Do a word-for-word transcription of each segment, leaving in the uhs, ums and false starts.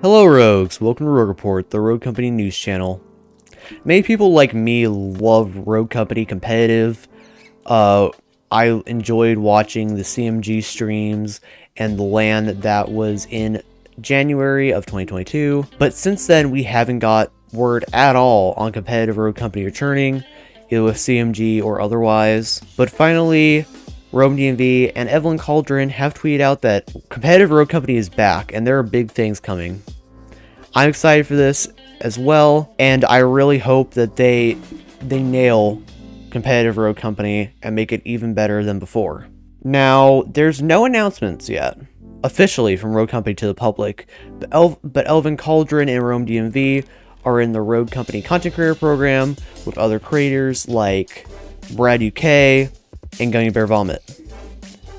Hello Rogues, welcome to Rogue Report, the Rogue Company news channel. Many people like me love Rogue Company competitive. Uh, I enjoyed watching the C M G streams and the LAN that was in January of twenty twenty-two. But since then, we haven't got word at all on competitive Rogue Company returning, either with C M G or otherwise. But finally, RomeDMV and Elvyn Calderon have tweeted out that competitive Rogue Company is back and there are big things coming. I'm excited for this as well, and I really hope that they they nail competitive Rogue Company and make it even better than before. Now, there's no announcements yet officially from Rogue Company to the public, but, El but Elvyn Calderon and RomeDMV are in the Rogue Company content creator program with other creators like Brad U K, and Gungy Bear Vomit.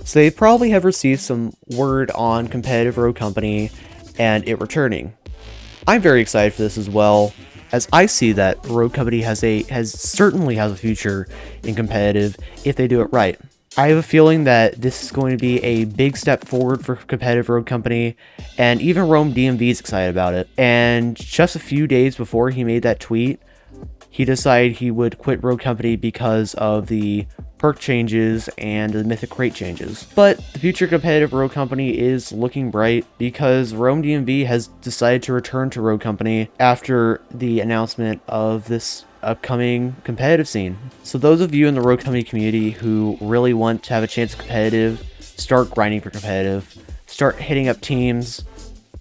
So they probably have received some word on competitive Rogue Company and it returning. I'm very excited for this as well, as I see that Rogue Company has a has certainly has a future in competitive if they do it right. I have a feeling that this is going to be a big step forward for competitive Rogue Company, and even RomeDMV is excited about it. And just a few days before he made that tweet, he decided he would quit Rogue Company because of the perk changes and the mythic crate changes. But the future competitive Rogue Company is looking bright because RomeDMV has decided to return to Rogue Company after the announcement of this upcoming competitive scene. So those of you in the Rogue Company community who really want to have a chance at competitive, start grinding for competitive, start hitting up teams,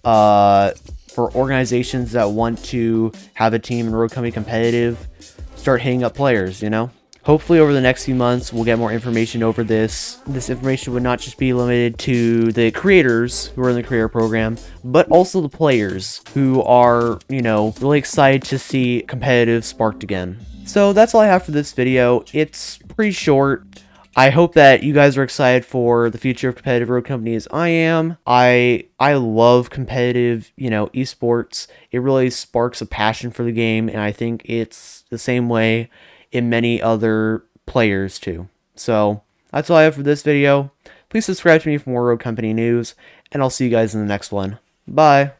uh, for organizations that want to have a team in Rogue Company competitive, start hitting up players, you know? Hopefully over the next few months, we'll get more information over this. This information would not just be limited to the creators who are in the creator program, but also the players who are, you know, really excited to see competitive sparked again. So that's all I have for this video. It's pretty short. I hope that you guys are excited for the future of competitive Rogue Company as I am. I I love competitive, you know, esports. It really sparks a passion for the game, and I think it's the same way in many other players too. So that's all I have for this video. Please subscribe to me for more Rogue Company news, and I'll see you guys in the next one. Bye!